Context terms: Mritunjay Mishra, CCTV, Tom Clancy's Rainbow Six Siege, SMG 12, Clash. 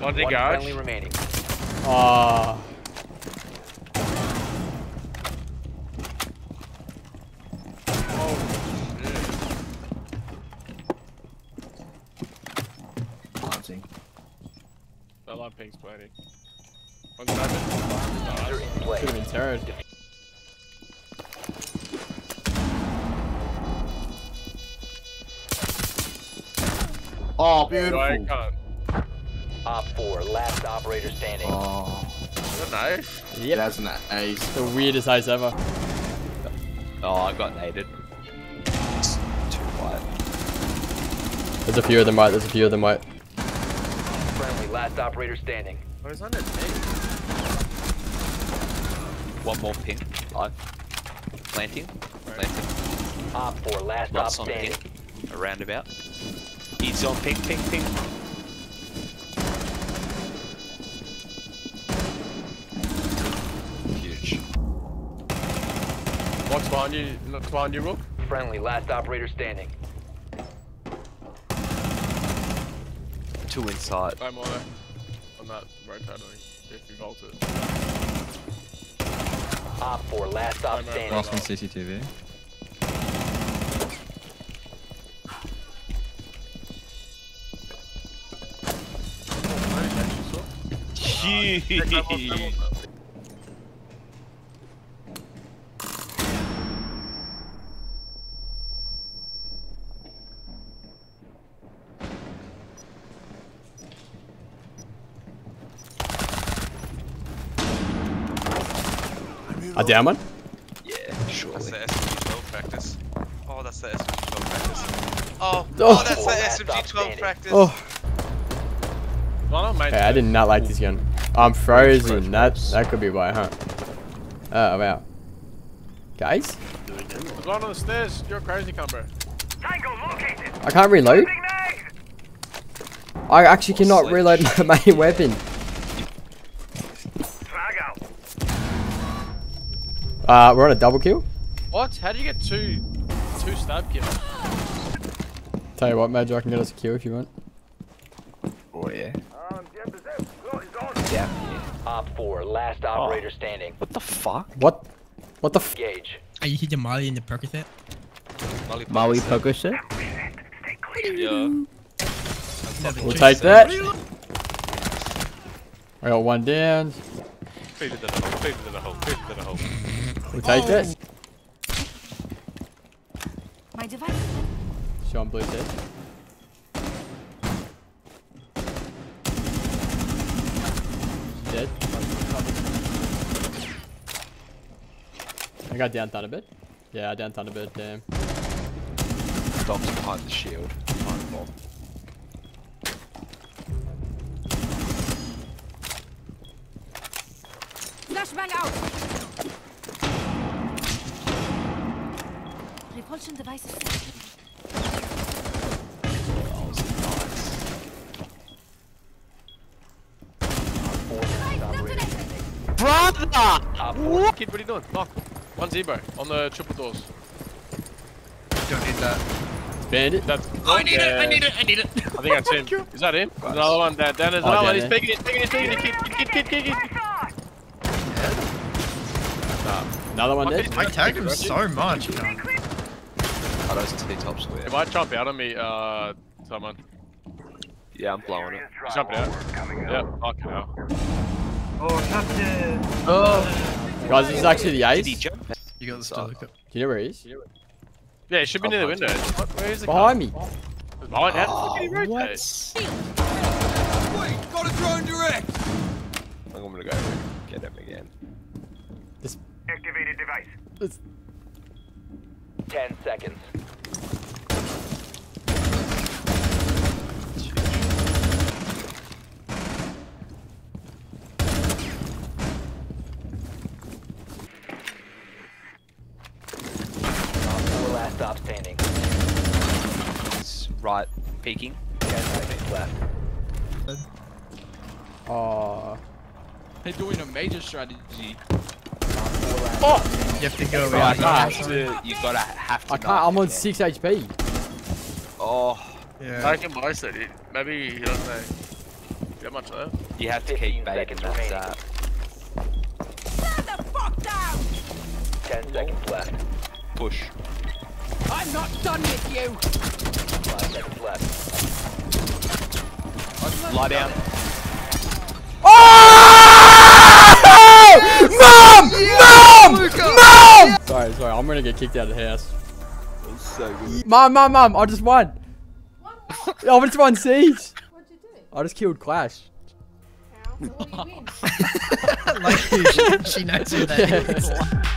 One to garage. Friendly remaining. I love pink sweaty. One's diamond. You're in play. Could have been terrored. Oh, beautiful. I can't. Op 4, last operator standing. Oh. Is that nice? Yep. That's an ace. The weirdest ace ever. Oh, I got naded. It's too wide. There's a few of them right, Friendly, last operator standing. What is on this nade? One more pin. Live. Planting. Planting. Op 4, last op standing. A roundabout. He's on ping, ping, ping. What's behind you? What's behind you, Rook? Friendly, last operator standing. Two inside. I'm on it. I'm not rotating. If you vault it. Op 4, last op standing. Last one CCTV. Jeez. A down one? Yeah, sure. That's the SMG 12 practice. Oh, that's the SMG 12 practice. Oh, oh that's the SMG 12 practice. Oh. Hey, I did not like this gun. I'm frozen. That could be why, huh? Oh, wow. Guys? There's one on the stairs. You're crazy, Cumber. I can't reload. I actually cannot reload my main weapon. We're on a double kill. What? How do you get two stab kills? Tell you what, Major, I can get us a kill if you want. Oh yeah. Yeah. Op 4, last operator standing. What the fuck? What the f? Gage. Are you hitting Molly in the poker set? Molly poker set? Yeah. We'll take that. I got one down. Feed it in the hole. We'll take this. My device. Sean Blue says. Dead. I got down Thunderbird. Yeah, I down Thunderbird, damn. Stops behind the shield. Flashbang out! Repulsion device is set. That was nice. Brother! What? Kid, what are you doing? Knock. 1-0 on the triple doors. Don't need that. It's bandit. That's I need it, I need it. I think that's him. Is that him? There's another one down. There's another one. He's picking it, kid. Another one there. I tagged him so much. Oh, those T-tops were. It might jump out on me, someone. Yeah, I'm blowing it. Jump out. Yep, I'll come out. Oh, Captain! Oh! Guys, this is actually the ace. Did he jump? You got the star. Do you know where he is? Yeah, he should be near the window. Where is the car? Behind me. Behind me? How did he rotate? Wait, got a drone direct! I'm gonna go get him again. This... Activated device. This... 10 seconds. Last stop standing. It's right peeking. 10 seconds left. Oh. They're doing a major strategy. Oh! You have to go around. I can't. I'm on 6 HP. Oh. Yeah. Maybe he doesn't know. Got much left. You have to keep baiting that start. Stand the fuck down! 10 seconds left. Push. I'm not done with you! 5 seconds left. Lie down. Oh! Mom! Yeah! Mom! Mom! Sorry, I'm gonna get kicked out of the house. That's so good. Mom, I just won. I just won Siege. What'd you do? I just killed Clash. How? Well, you win. Like, she knows who that is.